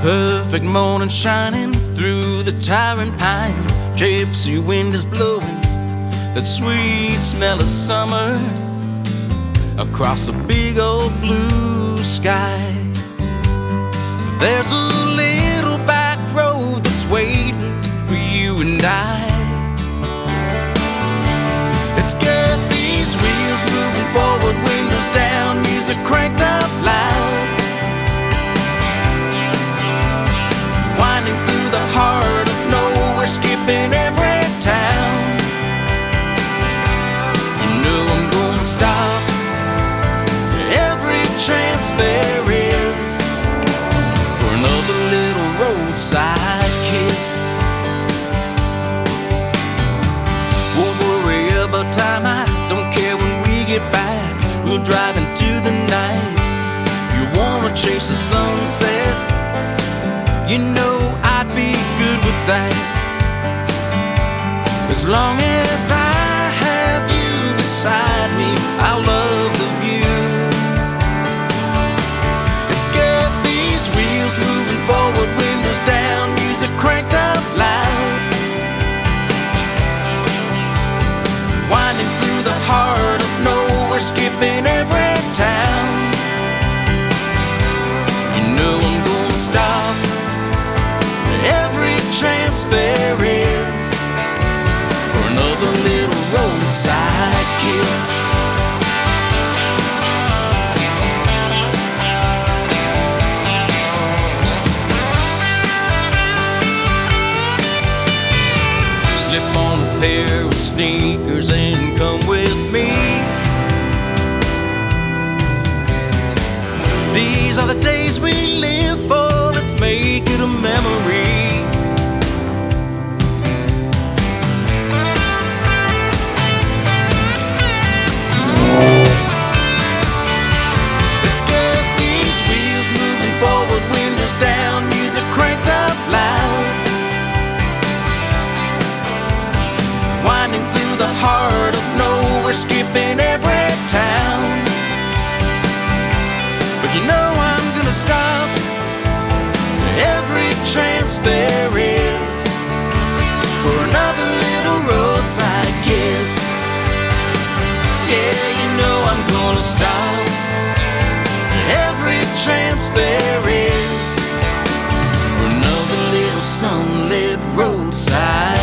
perfect morning shining through the towering pines. Gypsy wind is blowing that sweet smell of summer across the big old blue sky. There's a little back road that's waiting for you and I. Let's get these wheels moving forward, windows down, music cranked up loud, winding through the heart of nowhere, skipping every town. You know I'm gonna stop every chance there is for another little roadside kiss. Won't worry about time, I don't care when we get back. We'll drive into the night. You wanna chase the sunset, you know I'd be good with that. As long as I have you beside me, I love the view. Let's get these wheels moving forward, windows down, music cranked up loud, winding through the heart of nowhere, skipping every town. You know I'm gonna stop every chance there is for another little roadside kiss. Pair of sneakers and come with me. These are the days we live for, let's make it a memory. Let's get these wheels moving forward, windows down, music cranked up loud, winding through the heart of nowhere, skipping every town. But you know I'm gonna stop every chance there is for another little roadside kiss. Yeah, you know I'm gonna stop every chance there is for another little sunlit roadside